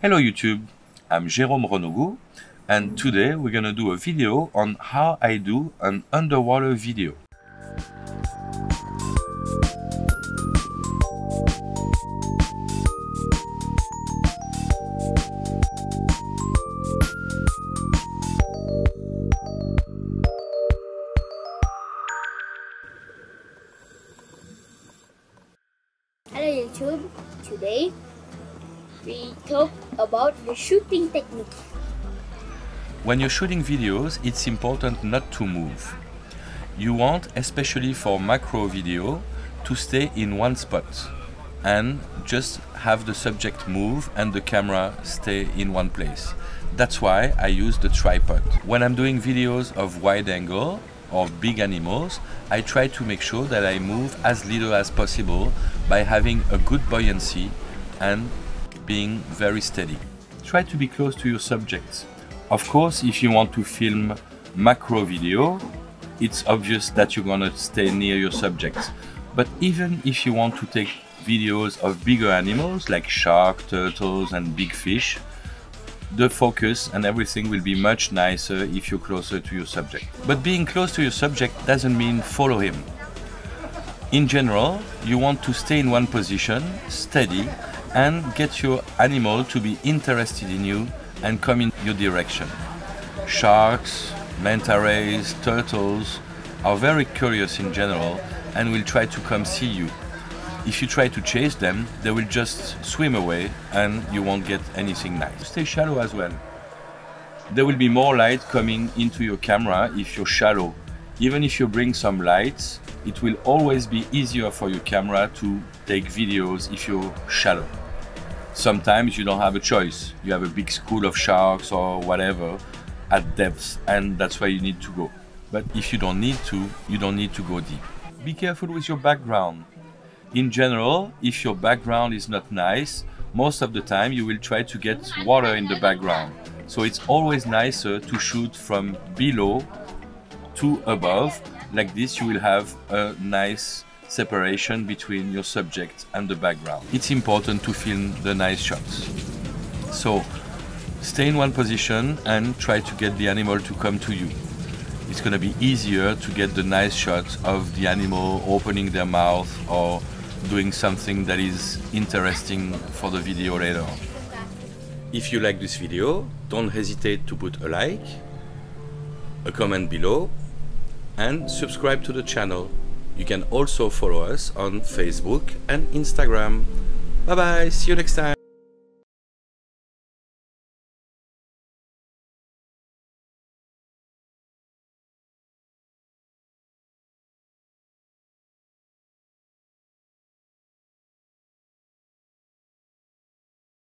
Hello YouTube, I'm Jérôme Renougu, and today we're gonna do a video on how I do an underwater video. Hello YouTube, today we talk about the shooting technique. When you're shooting videos, it's important not to move. You want, especially for macro video, to stay in one spot and just have the subject move and the camera stay in one place. That's why I use the tripod. When I'm doing videos of wide angle or big animals, I try to make sure that I move as little as possible by having a good buoyancy and being very steady. Try to be close to your subjects. Of course, if you want to film macro video, it's obvious that you're gonna stay near your subjects. But even if you want to take videos of bigger animals like shark, turtles and big fish, the focus and everything will be much nicer if you're closer to your subject. But being close to your subject doesn't mean follow him. In general, you want to stay in one position, steady, and get your animal to be interested in you and come in your direction. Sharks, manta rays, turtles are very curious in general and will try to come see you. If you try to chase them, they will just swim away and you won't get anything nice. Stay shallow as well. There will be more light coming into your camera if you're shallow. Even if you bring some lights, it will always be easier for your camera to take videos if you're shallow. Sometimes you don't have a choice. You have a big school of sharks or whatever at depth, and that's where you need to go. But if you don't need to, you don't need to go deep. Be careful with your background. In general, if your background is not nice, most of the time you will try to get water in the background. So it's always nicer to shoot from below to above. Like this, you will have a nice separation between your subject and the background. It's important to film the nice shots. So stay in one position and try to get the animal to come to you. It's gonna be easier to get the nice shots of the animal opening their mouth or doing something that is interesting for the video later on. If you like this video, don't hesitate to put a like, a comment below, and subscribe to the channel. You can also follow us on Facebook and Instagram. Bye bye, see you next time.